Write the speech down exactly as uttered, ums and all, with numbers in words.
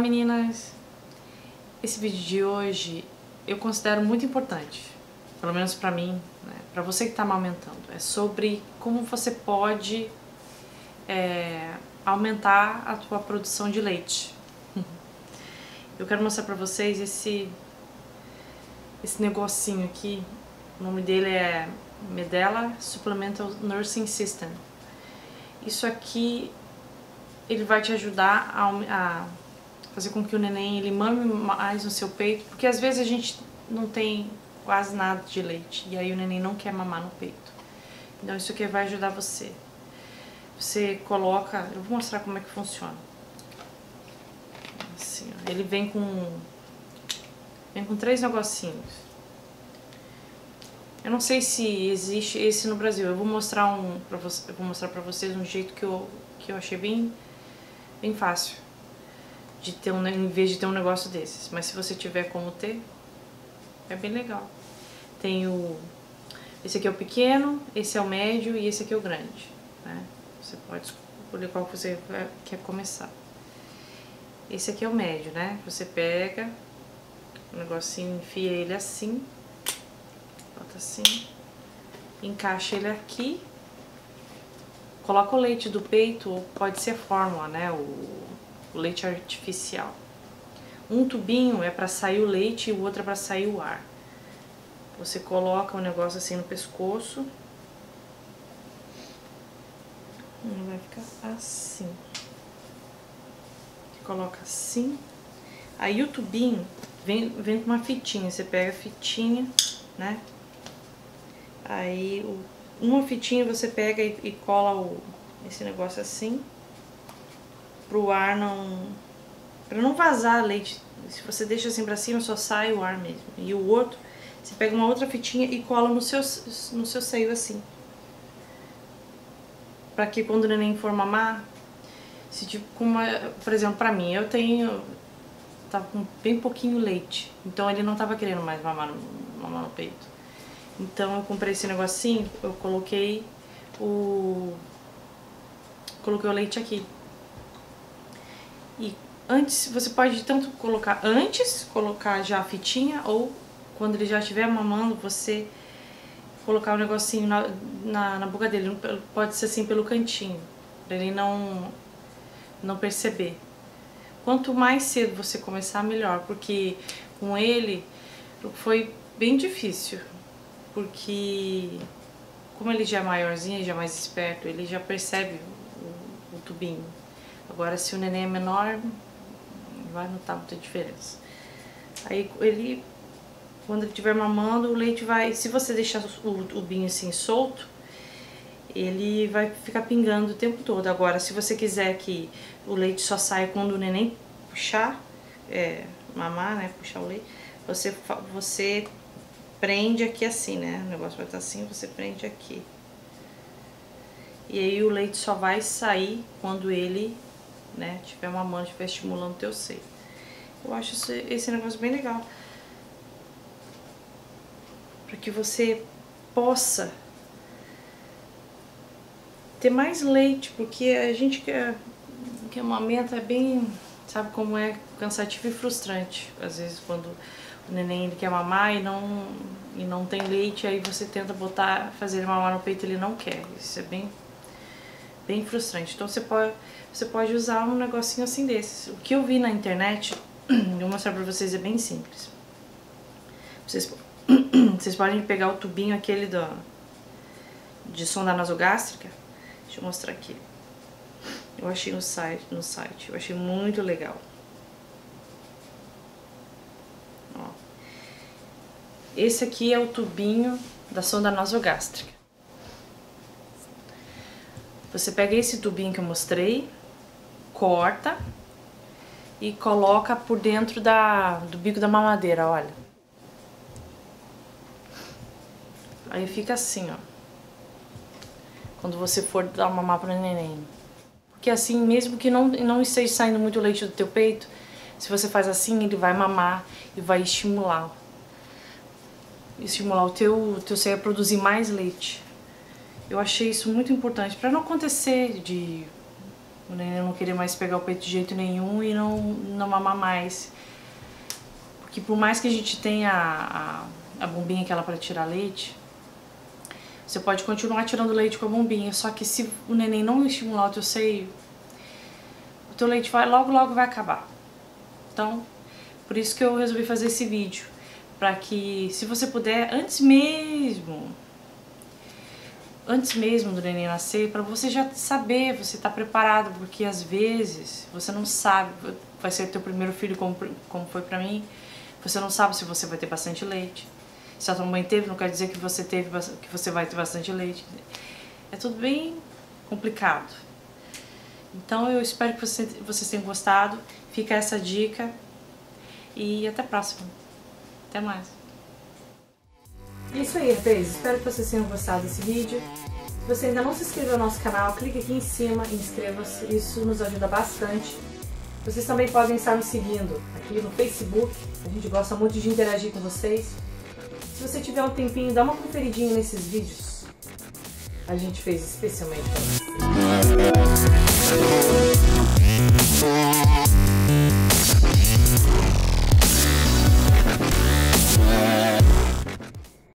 Olá meninas, esse vídeo de hoje eu considero muito importante, pelo menos pra mim, né? Pra você que tá amamentando, é sobre como você pode é, aumentar a tua produção de leite. Eu quero mostrar pra vocês esse, esse negocinho aqui, o nome dele é Medela Supplemental Nursing System. Isso aqui ele vai te ajudar a, a fazer com que o neném ele mame mais no seu peito, porque às vezes a gente não tem quase nada de leite e aí o neném não quer mamar no peito. Então isso aqui vai ajudar você. Você coloca, eu vou mostrar como é que funciona. Assim, ó, ele vem com vem com três negocinhos. Eu não sei se existe esse no Brasil. Eu vou mostrar um para você, eu vou mostrar para vocês um jeito que eu que eu achei bem bem fácil de ter um, em vez de ter um negócio desses. Mas se você tiver como ter, é bem legal. Tem o esse aqui é o pequeno, esse é o médio e esse aqui é o grande, né? Você pode escolher qual que você quer começar. Esse aqui é o médio, né? Você pega o negocinho, enfia ele assim. Bota assim, encaixa ele aqui, coloca o leite do peito, ou pode ser fórmula, né, o, o leite artificial. Um tubinho é para sair o leite e o outro é para sair o ar. Você coloca o negócio assim no pescoço, ele vai ficar assim. Você coloca assim, aí o tubinho vem, vem com uma fitinha, você pega a fitinha, né? Aí uma fitinha você pega e, e cola o, esse negócio assim, pro ar não, para não vazar leite. Se você deixa assim para cima, só sai o ar mesmo. E o outro, você pega uma outra fitinha e cola no seu, no seu seio assim, para que quando o neném for mamar, se tipo, uma, por exemplo, para mim, eu tenho, tava com bem pouquinho leite, então ele não tava querendo mais mamar no, mamar no peito. Então eu comprei esse negocinho, eu coloquei o coloquei o leite aqui. E antes, você pode tanto colocar antes, colocar já a fitinha, ou quando ele já estiver mamando, você colocar o negocinho na, na, na boca dele. Pode ser assim pelo cantinho, pra ele não, não perceber. Quanto mais cedo você começar, melhor, porque com ele foi bem difícil, porque como ele já é maiorzinho, já é mais esperto, ele já percebe o, o tubinho. Agora se o neném é menor, não vai notar muita diferença. Aí ele, quando ele estiver mamando, o leite vai, se você deixar o tubinho assim solto, ele vai ficar pingando o tempo todo. Agora, se você quiser que o leite só saia quando o neném puxar, é, mamar, né, puxar o leite, você, você prende aqui assim, né, o negócio vai estar assim, você prende aqui. E aí o leite só vai sair quando ele, né, tiver mamando, estiver estimulando o teu seio. Eu acho esse, esse negócio bem legal, para que você possa ter mais leite, porque a gente que, é, que amamenta é bem, sabe como é cansativo e frustrante. Às vezes quando o neném ele quer mamar e não, e não tem leite, aí você tenta botar, fazer ele mamar no peito, ele não quer. Isso é bem, bem frustrante. Então você pode, você pode usar um negocinho assim desses. O que eu vi na internet, eu vou mostrar pra vocês, é bem simples. Vocês, vocês podem pegar o tubinho aquele do, de sonda nasogástrica. Deixa eu mostrar aqui. Eu achei no site, no site. Eu achei muito legal. Ó. Esse aqui é o tubinho da sonda nasogástrica. Você pega esse tubinho que eu mostrei, corta e coloca por dentro da, do bico da mamadeira, olha. Aí fica assim, ó, quando você for dar uma mamar para o neném. Porque assim, mesmo que não, não esteja saindo muito leite do teu peito, se você faz assim, ele vai mamar e vai estimular. Estimular o teu, teu seio a produzir mais leite. Eu achei isso muito importante, para não acontecer de O neném não queria mais pegar o peito de jeito nenhum e não, não mamar mais. Porque por mais que a gente tenha a, a, a bombinha que ela para tirar leite, você pode continuar tirando leite com a bombinha, só que se o neném não estimular o teu seio, o teu leite vai, logo logo vai acabar. Então, por isso que eu resolvi fazer esse vídeo, para que se você puder, antes mesmo, antes mesmo do neném nascer, para você já saber, você tá preparado, porque às vezes você não sabe, vai ser teu primeiro filho como, como foi pra mim, você não sabe se você vai ter bastante leite. Se a tua mãe teve, não quer dizer que você teve, que você vai ter bastante leite. É tudo bem complicado. Então eu espero que você, vocês tenham gostado. Fica essa dica e até a próxima. Até mais. É isso aí, rapaz. Espero que vocês tenham gostado desse vídeo. Se você ainda não se inscreveu no nosso canal, clique aqui em cima e inscreva-se. Isso nos ajuda bastante. Vocês também podem estar nos seguindo aqui no Facebook. A gente gosta muito de interagir com vocês. Se você tiver um tempinho, dá uma conferidinha nesses vídeos. A gente fez especialmente para você.